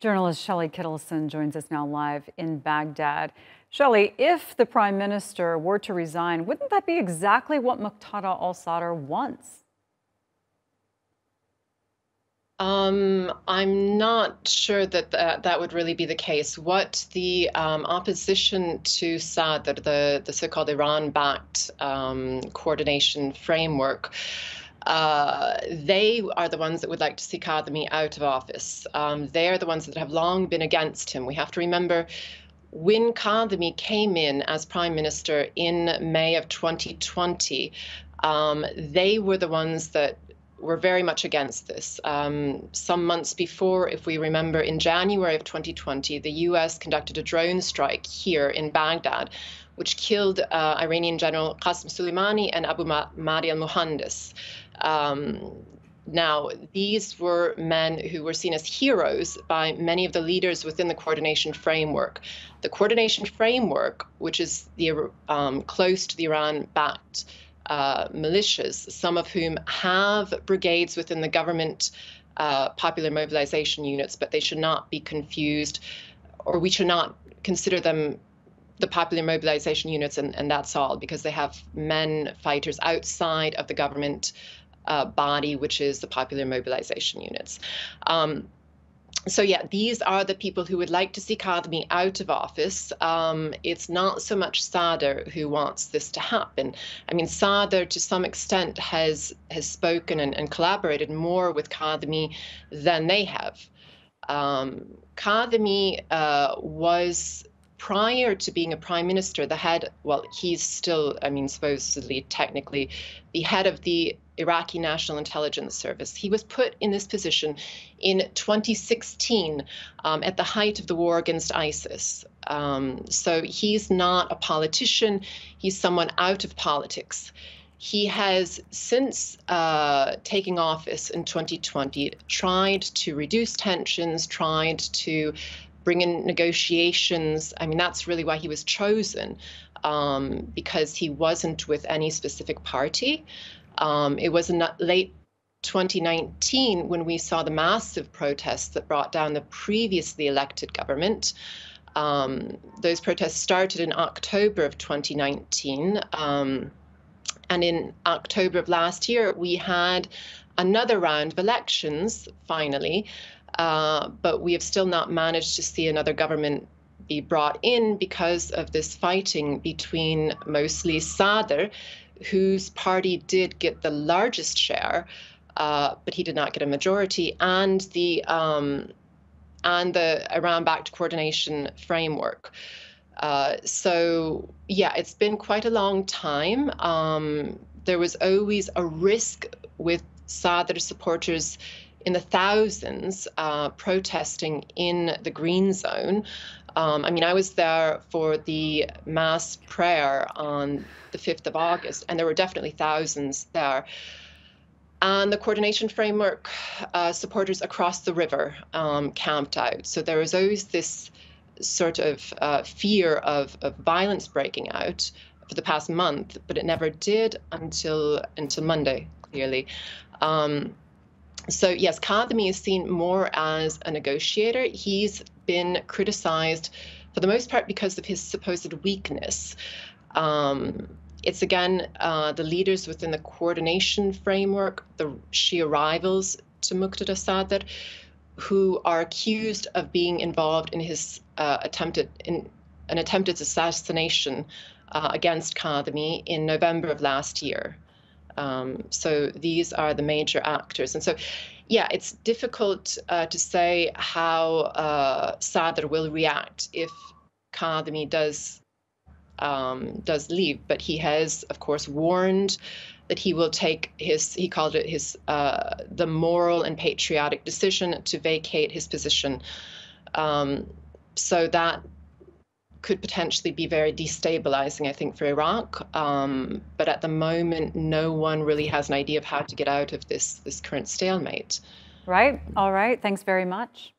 Journalist Shelley Kittleson joins us now live in Baghdad. Shelley, if the prime minister were to resign, wouldn't that be exactly what Muqtada al-Sadr wants? I'm not sure that that would really be the case. What the opposition to Sadr, the so-called Iran-backed coordination framework, they are the ones that would like to see Kadhimi out of office. They are the ones that have long been against him. We have to remember, when Kadhimi came in as prime minister in May of 2020, they were the ones that were very much against this. Some months before, if we remember, in January of 2020, the US conducted a drone strike here in Baghdad, which killed Iranian General Qasem Soleimani and Abu Mahdi al-Muhandis. Now, these were men who were seen as heroes by many of the leaders within the coordination framework. The coordination framework, which is close to the Iran-backed militias, some of whom have brigades within the government popular mobilization units, but they should not be confused, or we should not consider them the popular mobilization units, and that's all, because they have men, fighters outside of the government body, which is the popular mobilization units. So yeah, these are the people who would like to see Kadhimi out of office. It's not so much Sadr who wants this to happen. I mean, Sadr to some extent has spoken and collaborated more with Kadhimi than they have. Kadhimi was, prior to being a prime minister, the head, well, he's still, I mean, supposedly, technically, the head of the Iraqi National Intelligence Service. He was put in this position in 2016 at the height of the war against ISIS. So he's not a politician. He's someone out of politics. He has, since taking office in 2020, tried to reduce tensions, tried to bring in negotiations. I mean, that's really why he was chosen, because he wasn't with any specific party. It was in late 2019 when we saw the massive protests that brought down the previously elected government. Those protests started in October of 2019. And in October of last year, we had another round of elections, finally. But we have still not managed to see another government be brought in because of this fighting between mostly Sadr, whose party did get the largest share, but he did not get a majority, and the Iran-backed coordination framework. So yeah, it's been quite a long time. There was always a risk with Sadr supporters in the thousands protesting in the Green Zone. I mean, I was there for the mass prayer on the 5th of August, and there were definitely thousands there. And the coordination framework supporters across the river camped out. So there was always this sort of fear of violence breaking out for the past month, but it never did until Monday, clearly. So yes, Kadhimi is seen more as a negotiator. He's been criticized for the most part because of his supposed weakness. It's again the leaders within the coordination framework, the Shia rivals to Muqtada al-Sadr, who are accused of being involved in his attempted assassination against Kadhimi in November of last year. So these are the major actors. And so, yeah, it's difficult to say how Sadr will react if Kadhimi does leave. But he has, of course, warned that he will take his, he called it his, the moral and patriotic decision to vacate his position. So that could potentially be very destabilizing, I think, for Iraq. But at the moment, no one really has an idea of how to get out of this current stalemate. Right. All right. Thanks very much.